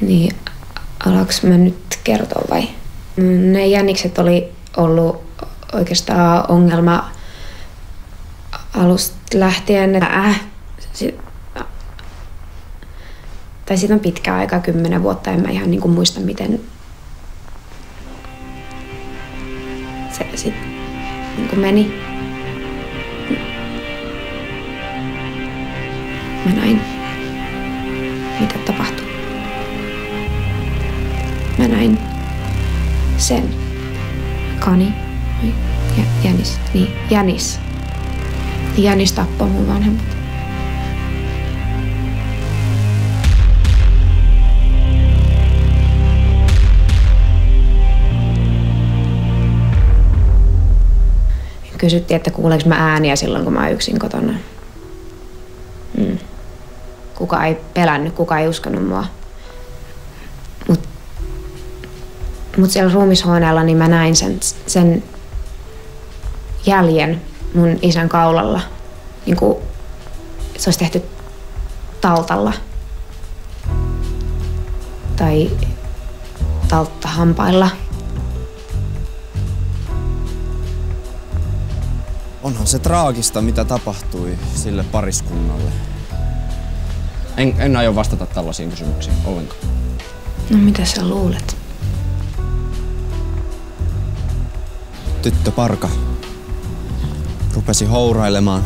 Niin, alaks mä nyt kertoa vai? Ne jänikset oli ollut oikeastaan ongelma alusta lähtien. Tai siitä on pitkä aika, 10 vuotta, en mä ihan niinku muista miten se sit niinku meni. Mä näin, mitä tapahtui. Mä näin sen kani, jänis. Jänis tappoi mun vanhemmat. Kysyttiin, että kuuleeko mä ääniä silloin, kun mä oon yksin kotona. Kuka ei pelännyt, kuka ei uskonut mua. Mut siellä ruumishuoneella niin mä näin sen jäljen mun isän kaulalla. Niin kuin se olisi tehty taltalla. Tai talttahampailla. Onhan se traagista, mitä tapahtui sille pariskunnalle. En aio vastata tällaisiin kysymyksiin ollenkaan. No mitä sä luulet? Tyttö Parka rupesi hourailemaan,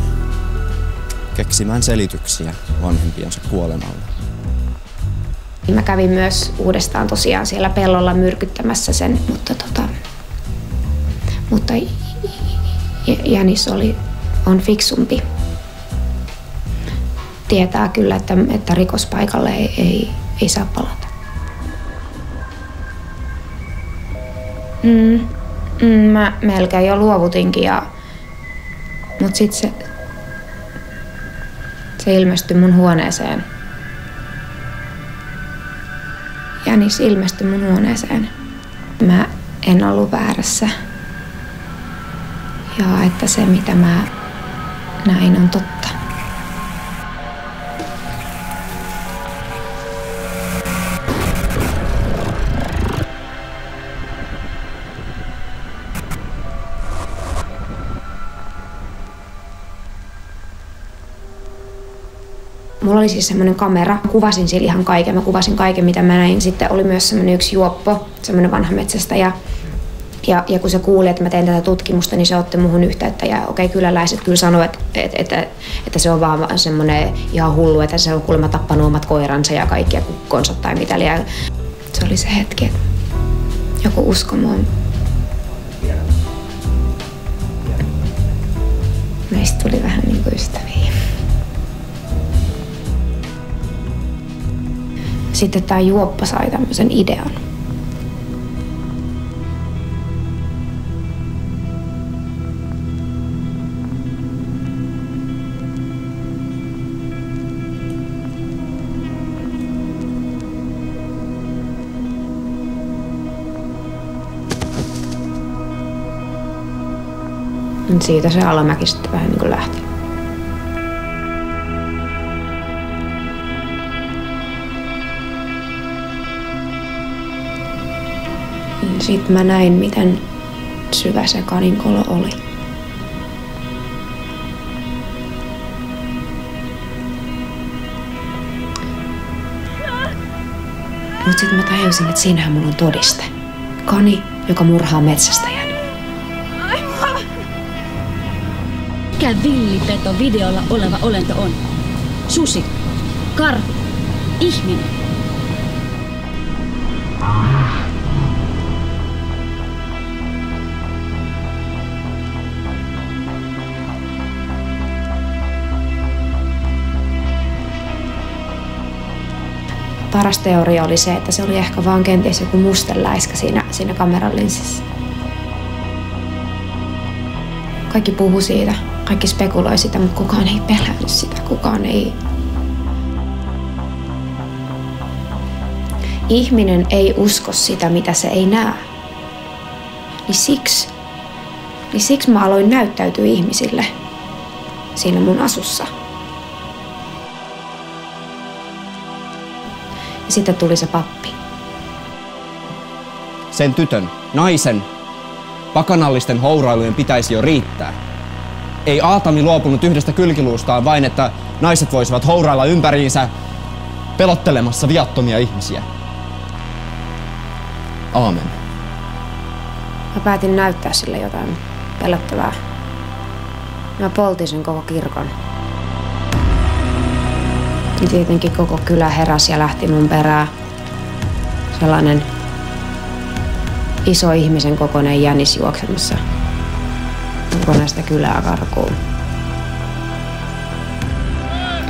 keksimään selityksiä vanhempiensa kuolemalle. Mä kävin myös uudestaan tosiaan siellä pellolla myrkyttämässä sen, mutta jänis on fiksumpi. Tietää kyllä, että rikospaikalle ei saa palata. Mä melkein jo luovutinkin, mutta sitten se ilmestyi mun huoneeseen. Jänis ilmestyi mun huoneeseen. Mä en ollut väärässä. Ja että se, mitä mä näin, on totta. Mulla oli siis semmoinen kamera. Kuvasin sillä ihan kaiken. Mä kuvasin kaiken, mitä mä näin. Sitten oli myös semmoinen yksi juoppo, semmoinen vanha metsästäjä. Ja kun se kuuli, että mä teen tätä tutkimusta, niin se otti muhun yhteyttä. Ja okei, kyläläiset kyllä sanoivat, että se on vaan semmoinen ihan hullu, että se on kuulemma tappanut omat koiransa ja kaikkia kukkonsa tai mitä liian. Se oli se hetki, että joku uskoi mua. Meistä tuli vähän niin kuin ystäviä. Sitten tää juoppa sai tämmöisen idean. Siitä se alamäki sitten vähän niin kuin lähti. Sitten mä näin, miten syvä se kaninkolo oli. Mut sitten mä tajusin, että siinähän mulla on todiste. Kani, joka murhaa metsästäjän. Mikä villipeto videolla oleva olento on? Susi, karhu, ihminen. Paras teoria oli se, että se oli ehkä vaan kenties joku mustenläiskä siinä kameran linssissä. Kaikki puhui siitä, kaikki spekuloi sitä, mutta kukaan ei pelännyt sitä, kukaan ei. Ihminen ei usko sitä, mitä se ei näe. Niin siksi mä aloin näyttäytyä ihmisille siinä mun asussa. Ja sitten tuli se pappi. Sen tytön, naisen, pakanallisten hourailujen pitäisi jo riittää. Ei Aatami luopunut yhdestä kylkiluustaan vain, että naiset voisivat hourailla ympäriinsä pelottelemassa viattomia ihmisiä. Aamen. Mä päätin näyttää sille jotain pelottavaa. Mä poltin sen koko kirkon. Ja tietenkin koko kylä heräsi ja lähti mun perään. Sellainen iso ihmisen kokoinen jänis juoksemassa kokonaista kylää karkuun.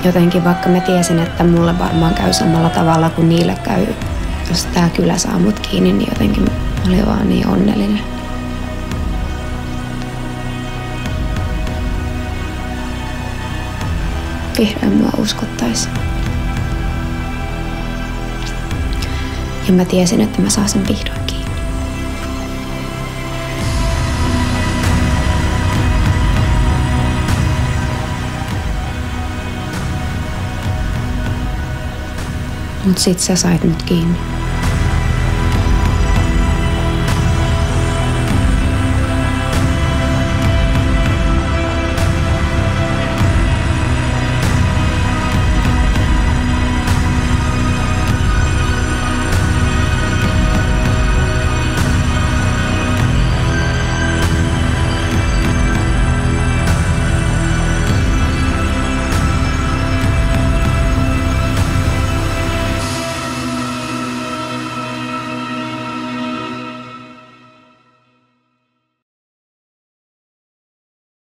Jotenkin vaikka mä tiesin, että mulle varmaan käy samalla tavalla kuin niille käy, jos tää kylä saa mut kiinni, niin jotenkin mä olin vaan niin onnellinen. Vihdoin mua uskottais. Ja mä tiesin, että mä saan sen vihdoin kiinni. Mut sit sä sait mut kiinni.